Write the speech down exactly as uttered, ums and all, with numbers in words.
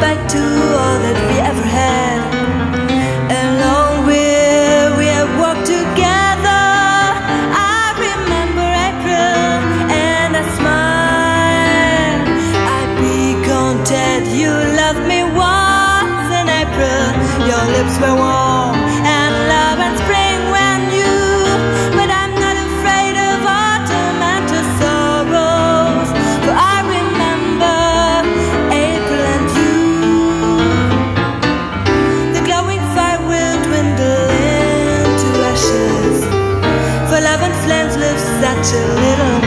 back to all that we ever had. Along where we have walked together, I remember April and I smile. I'd be content you loved me once in April. Your lips were warm and love and spring were new. But I'm not afraid of autumn and the sorrows, for I remember April and you. The glowing fire will dwindle into ashes, for love and flames live such a little.